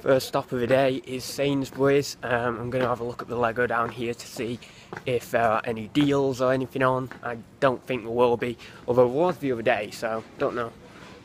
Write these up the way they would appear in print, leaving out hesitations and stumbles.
First stop of the day is Sainsbury's. I'm going to have a look at the Lego down here to see if there are any deals or anything on. I don't think there will be, although there was the other day, so don't know.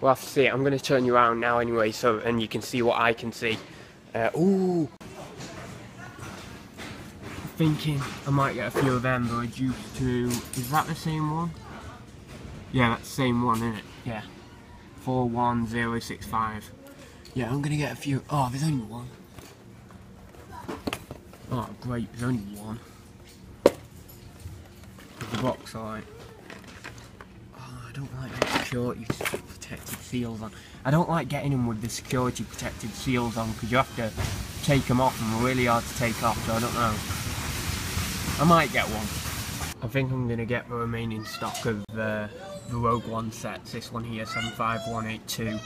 We'll have to see it. I'm going to turn you around now anyway, so and you can see what I can see. Ooh! Thinking I might get a few of them, but due to... Is that the same one? Yeah, that's the same one, isn't it? Yeah. 41065. Yeah, I'm gonna get a few. Oh, there's only one. Oh, great, there's only one. Is the box alright? Oh, I don't like the security protected seals on. I don't like getting them with the security protected seals on because you have to take them off and they're really hard to take off, so I don't know. I might get one. I think I'm gonna get the remaining stock of the Rogue One sets. This one here, 75182.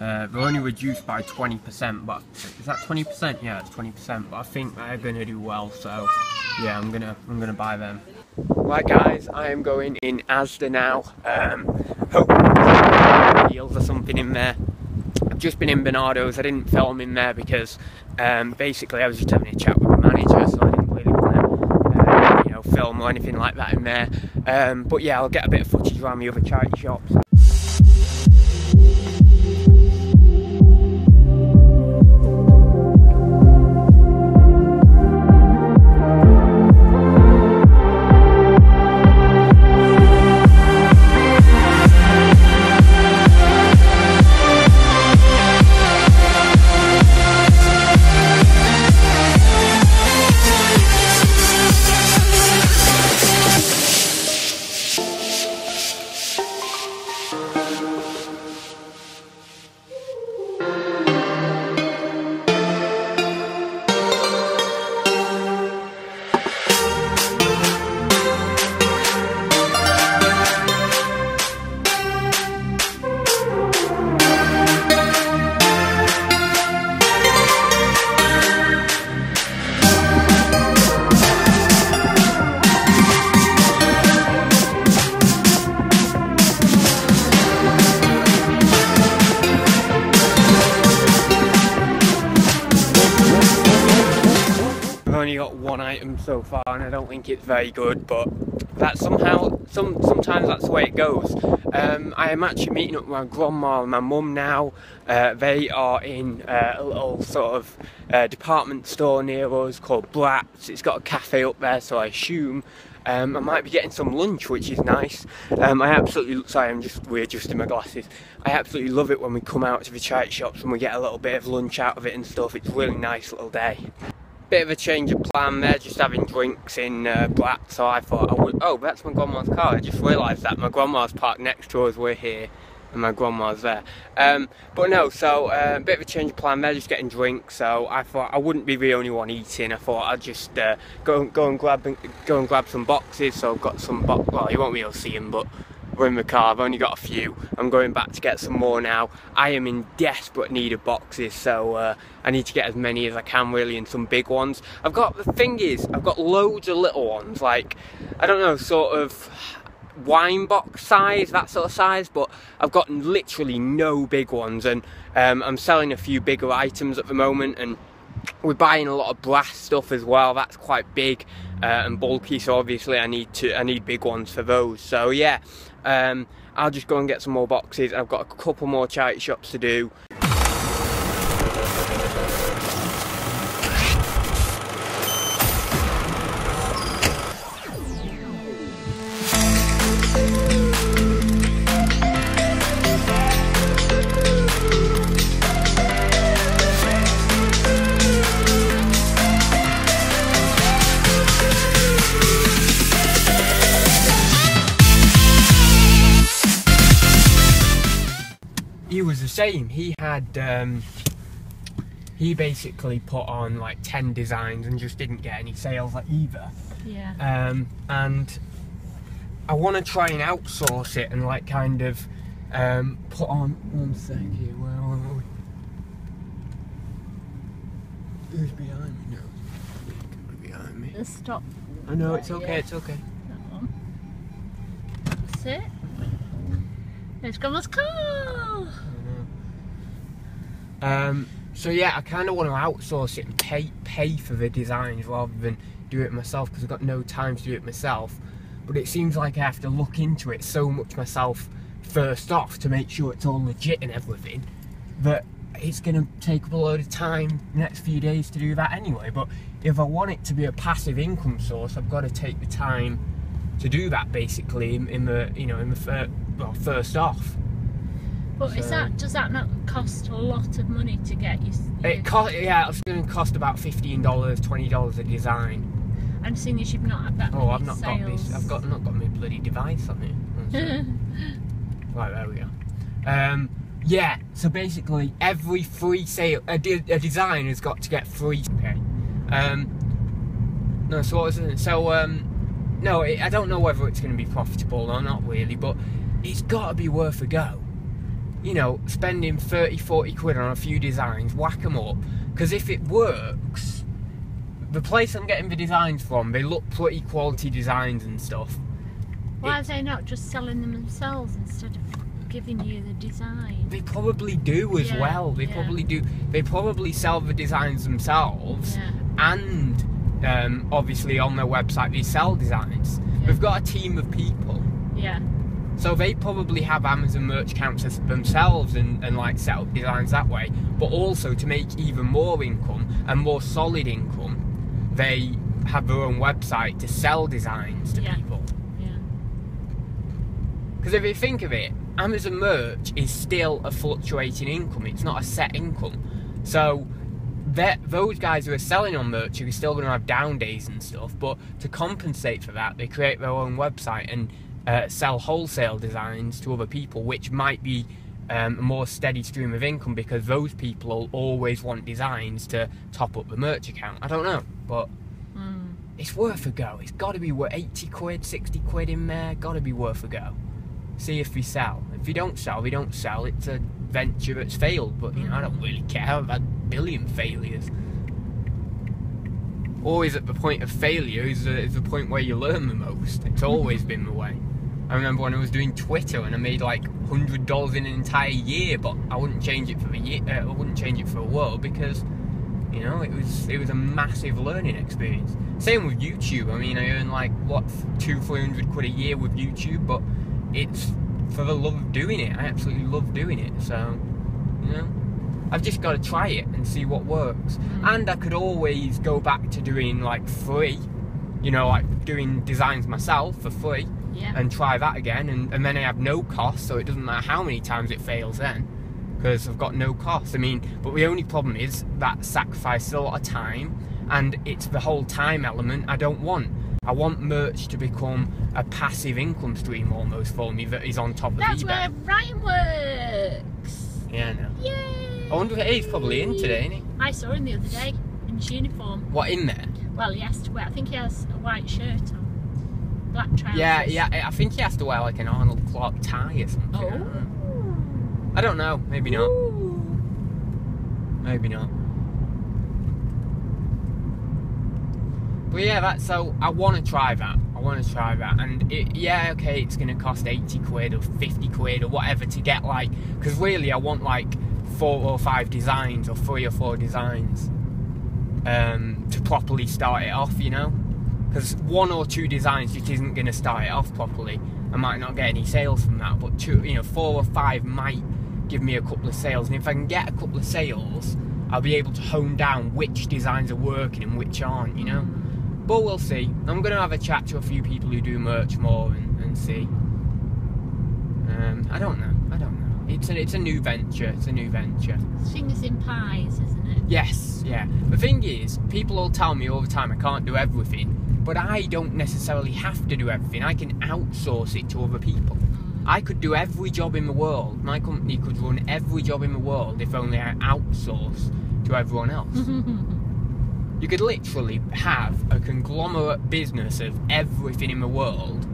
They're only reduced by 20%, but is that 20%? Yeah, it's 20%, but I think they're gonna do well, so yeah, I'm gonna buy them. Right guys, I am going in Asda now. Hopefully deals or something in there. I've just been in Barnardo's. I didn't film in there because basically I was just having a chat with the manager, so I didn't really want to film or anything like that in there. But yeah, I'll get a bit of footage around the other charity shops. Got one item so far and I don't think it's very good, but that somehow sometimes that's the way it goes. I am actually meeting up with my grandma and my mum now. They are in a little sort of department store near us called Bratz. It's got a cafe up there, so I assume I might be getting some lunch, which is nice. I absolutely, sorry, I'm just readjusting my glasses. I absolutely love it when we come out to the charity shops and we get a little bit of lunch out of it and stuff. It's a really nice little day. Bit of a change of plan there, just having drinks in Bratz, so I thought I would... Oh, that's my grandma's car, I just realised that. My grandma's parked next to us, we're here, and my grandma's there. But no, so a bit of a change of plan there, just getting drinks, so I thought I wouldn't be the only one eating. I thought I'd just go and grab some boxes, so I've got some boxes. Well, you won't be able to see them, but we're in the car, I've only got a few. I'm going back to get some more now. I am in desperate need of boxes, so I need to get as many as I can really, and some big ones. I've got, the thing is, I've got loads of little ones, like, I don't know, sort of wine box size, that sort of size, but I've got literally no big ones, and I'm selling a few bigger items at the moment, and we're buying a lot of brass stuff as well. That's quite big and bulky, so obviously I need big ones for those. So yeah, I'll just go and get some more boxes. I've got a couple more charity shops to do. He was the same. He had he basically put on like 10 designs and just didn't get any sales either. Yeah. And I want to try and outsource it and like kind of put on. One sec here. Where are we? Who's behind me now? Who's behind me? Stop. I know, it's okay. Yeah. It's okay. That one. That's it. There's Grandma's car! So yeah, I kind of want to outsource it and pay for the designs rather than do it myself, because I've got no time to do it myself. But it seems like I have to look into it so much myself first off to make sure it's all legit and everything, that it's going to take up a load of time next few days to do that anyway. But if I want it to be a passive income source, I've got to take the time to do that basically first off. But so, does that not cost a lot of money to get you? It's going to cost about $15, $20 a design. I'm seeing as you've not had that. Oh, I've not got this. I've not got my bloody device on it. Right, there we go. Yeah. So basically, every free sale, a design has got to get free. Okay. No. So what was it? So no, I don't know whether it's going to be profitable or not really, but it's got to be worth a go. You know, spending 30, 40 quid on a few designs, whack them up, because if it works, the place I'm getting the designs from, they look pretty quality designs and stuff. Why are they not just selling them themselves instead of giving you the design? They probably do as well. They probably do. They probably sell the designs themselves, and obviously on their website they sell designs. They've got a team of people. Yeah. So they probably have Amazon Merch accounts themselves and like set up designs that way. But also to make even more income and more solid income, they have their own website to sell designs to people. Yeah. Because if you think of it, Amazon Merch is still a fluctuating income. It's not a set income. So those guys who are selling on merch are still going to have down days and stuff. But to compensate for that, they create their own website and sell wholesale designs to other people, which might be a more steady stream of income, because those people will always want designs to top up the merch account. I don't know, but it's worth a go. It's got to be worth 80 quid, 60 quid in there. Got to be worth a go. See if we sell. If you don't sell, we don't sell. It's a venture that's failed, but you know, I don't really care. I've had a billion failures. Always at the point of failure is the point where you learn the most. It's always been the way. I remember when I was doing Twitter and I made like $100 in an entire year, but I wouldn't change it for the year. I wouldn't change it for a world, because you know it was a massive learning experience. Same with YouTube. I mean, I earn like what 200-300 quid a year with YouTube, but it's for the love of doing it. I absolutely love doing it. So you know, I've just got to try it and see what works. And I could always go back to doing like free, you know, like doing designs myself for free. Yeah. And try that again, and then I have no cost, so it doesn't matter how many times it fails then, because I've got no cost. I mean, but the only problem is that sacrifices a lot of time, and it's the whole time element I don't want. I want merch to become a passive income stream almost for me that is on top of eBay. That's where Ryan works! Yeah, I know. Yay! I wonder if he's probably in today, isn't he? I saw him the other day, in his uniform. What, in there? Well, he has to wear, I think he has a white shirt on. Black trousers. Yeah, yeah, I think he has to wear like an Arnold Clark tie or something. Oh. I don't know, maybe not. Ooh. Maybe not. But yeah, that's so. I want to try that. I want to try that. And it, yeah, okay, it's going to cost 80 quid or 50 quid or whatever to get like. Because really, I want like 4 or 5 designs or 3 or 4 designs to properly start it off, you know? Because 1 or 2 designs just isn't going to start it off properly. I might not get any sales from that, but 2, you know, 4 or 5 might give me a couple of sales. And if I can get a couple of sales, I'll be able to hone down which designs are working and which aren't, you know. But we'll see. I'm going to have a chat to a few people who do merch more and see. I don't know. I don't know. It's a new venture. It's a new venture. Fingers in pies, isn't it? Yes, yeah. The thing is, people all tell me all the time I can't do everything. But I don't necessarily have to do everything. I can outsource it to other people. I could do every job in the world. My company could run every job in the world if only I outsourced to everyone else. You could literally have a conglomerate business of everything in the world,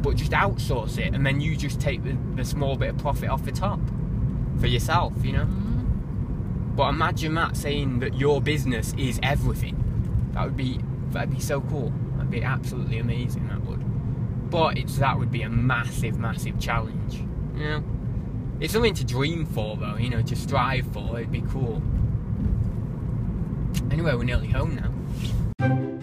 but just outsource it, and then you just take the small bit of profit off the top for yourself, you know? But imagine that, saying that your business is everything. That'd be so cool. That'd be absolutely amazing, that would. But that would be a massive, massive challenge. You know? It's something to dream for, though, you know, to strive for. It'd be cool. Anyway, we're nearly home now.